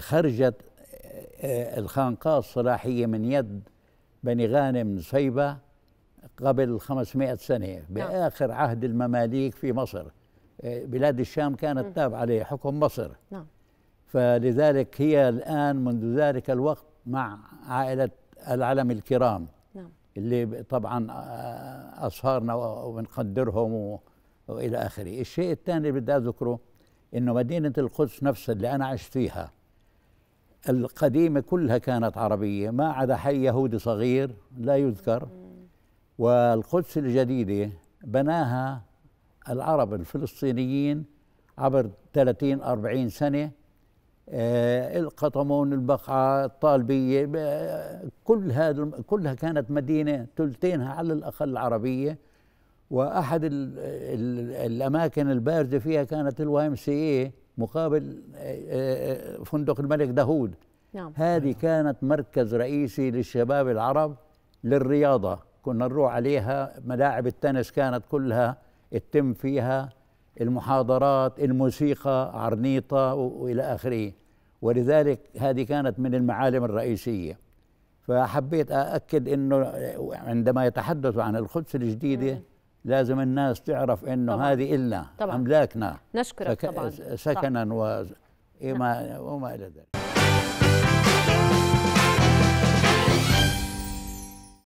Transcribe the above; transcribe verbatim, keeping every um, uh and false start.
خرجت الخانقاة الصلاحية من يد بني غانم نصيبة قبل خمسمائة سنة بآخر عهد المماليك في مصر. بلاد الشام كانت تابعة لحكم مصر، فلذلك هي الآن منذ ذلك الوقت مع عائلة العلم الكرام اللي طبعا أصهارنا وبنقدرهم وإلى آخره. الشيء الثاني اللي بدي أذكره إنه مدينة القدس نفسها اللي أنا عشت فيها القديمة كلها كانت عربية ما عدا حي يهودي صغير لا يذكر، والقدس الجديدة بناها العرب الفلسطينيين عبر ثلاثين أربعين سنة. آه القطمون، البقعة، الطالبية، آه كلها كلها كانت مدينة ثلثينها على الأقل عربية، وأحد ال ال الأماكن البارزة فيها كانت الواي ام سي اي مقابل آه فندق الملك داوود. نعم. هذه كانت مركز رئيسي للشباب العرب للرياضة، كنا نروح عليها، ملاعب التنس كانت كلها تتم فيها، المحاضرات، الموسيقى، عرنيطة وإلى آخره، ولذلك هذه كانت من المعالم الرئيسية. فحبيت أأكد أنه عندما يتحدث عن القدس الجديدة لازم الناس تعرف أنه طبعًا. هذه إلنا طبعًا. أملاكنا، نشكرك طبعا سكنا طبعًا. وما, وما إلى ذلك.